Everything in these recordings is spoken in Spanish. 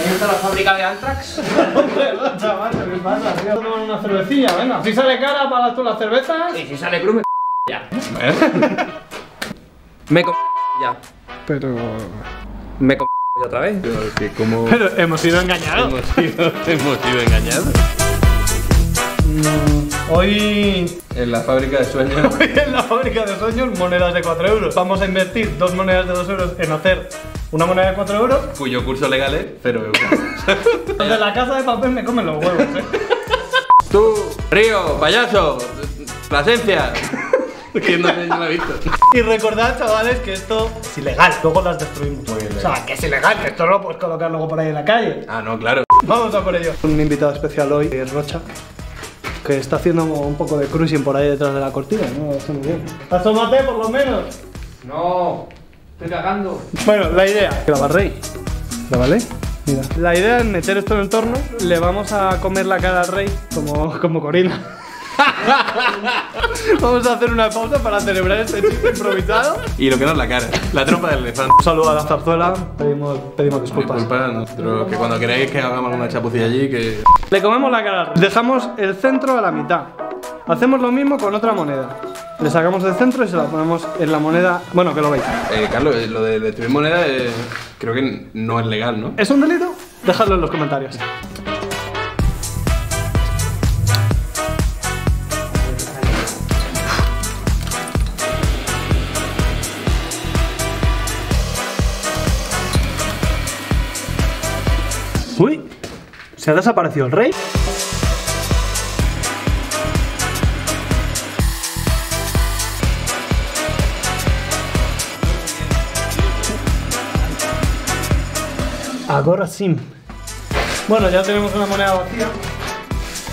¿Ahí está la fábrica de Antrax? No, chaval, ¿qué pasa? Voy a tomar una cervecilla, venga. Si sale cara, pagas tú las cervezas. Y si sale cruz, me ya. Me ya. Pero... me ya otra vez. Pero, como... pero hemos sido engañados. Hemos sido engañados. Hoy... en la fábrica de sueños. Hoy en la fábrica de sueños, monedas de 4 euros. Vamos a invertir 2 monedas de 2 euros en hacer una moneda de 4 euros. Cuyo curso legal es 0 euros. De la casa de papel me comen los huevos, ¿eh? Tú, Río, payaso, Plasencia. ¿Quién no lo ha visto? Y recordad, chavales, que esto es ilegal. Luego las destruimos. Muy bien. O sea, que es ilegal, que esto no lo puedes colocar luego por ahí en la calle. Ah, no, claro. Vamos a por ello. Un invitado especial hoy es Rocha, que está haciendo un poco de cruising por ahí detrás de la cortina, ¿no? Está muy bien. ¡Asómate, por lo menos! ¡No! ¡Estoy cagando! Bueno, la idea... ¿la barréis? ¿La vale? Mira. La idea es meter esto en el torno, le vamos a comer la cara al rey, como Corina. Vamos a hacer una pausa para celebrar este chiste improvisado. Y lo que no es la cara, la trompa del elefante. Un saludo a la zarzuela, pedimos disculpas. Disculpas, nuestro, que cuando queráis que hagamos alguna chapucilla allí, que... le comemos la cara, dejamos el centro a la mitad. Hacemos lo mismo con otra moneda. Le sacamos del centro y se la ponemos en la moneda... bueno, que lo veis. Carlos, lo de destruir moneda creo que no es legal, ¿no? ¿Es un delito? Dejadlo en los comentarios. Uy, se ha desaparecido el rey. Ahora sí. Bueno, ya tenemos una moneda vacía.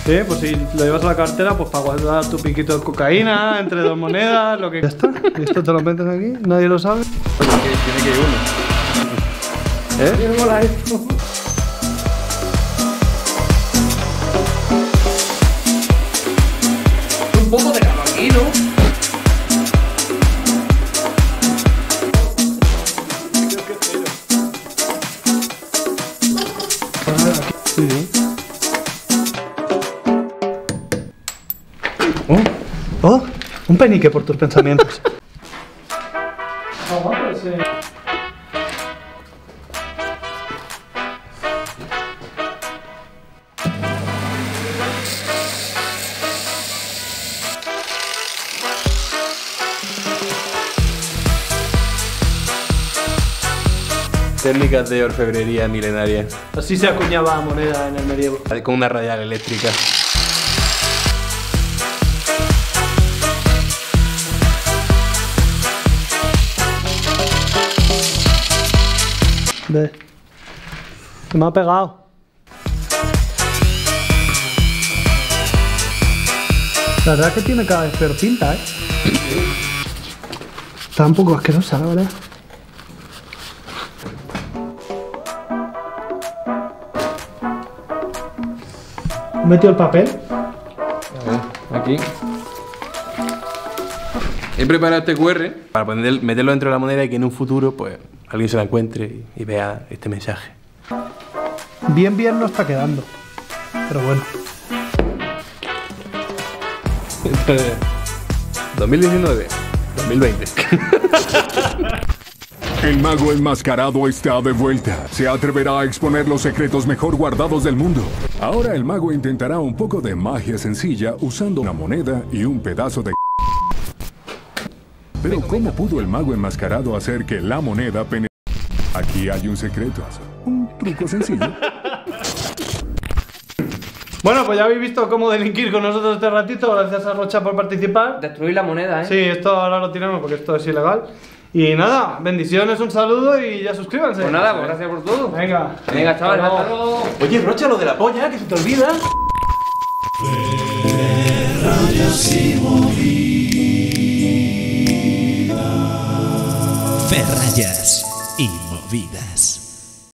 Sí, pues si lo llevas a la cartera, pues para guardar tu piquito de cocaína, entre dos monedas, lo que... ya está, esto te lo metes aquí, nadie lo sabe. Tiene que ir uno. ¿Eh? ¿Qué mola esto? Un poco de calor aquí, ¿no? Sí. Oh, un penique por tus pensamientos. Técnicas de orfebrería milenaria. Así se acuñaba la moneda en el medievo. Con una radial eléctrica. Ve. Se me ha pegado. La verdad es que tiene cada vez peor pinta, ¿eh? Está un poco asquerosa, la verdad. Metió el papel. Aquí. He preparado este QR para meterlo dentro de la moneda y que en un futuro pues alguien se la encuentre y vea este mensaje. Bien, bien no está quedando. Pero bueno. 2019, 2020. El mago enmascarado está de vuelta. Se atreverá a exponer los secretos mejor guardados del mundo. Ahora el mago intentará un poco de magia sencilla usando una moneda y un pedazo de... Pero ¿cómo pudo el mago enmascarado hacer que la moneda penetre? Aquí hay un secreto. Un truco sencillo. Bueno, pues ya habéis visto cómo delinquir con nosotros este ratito. Gracias a Rocha por participar. Destruir la moneda, ¿eh? Sí, esto ahora lo tiramos porque esto es ilegal. Y nada, bendiciones, un saludo y ya suscríbanse. Pues nada, pues gracias por todo. Venga. Venga, chavales, hasta luego. Oye, Rocha, lo de la polla, que se te olvida. Ferrallas y Movidas. Ferrallas y Movidas.